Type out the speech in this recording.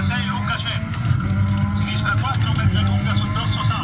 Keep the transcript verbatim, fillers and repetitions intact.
Sinistro seis, Lunga C. Sinistra cuatro, Mezza Lunga, sus dos, Sotano.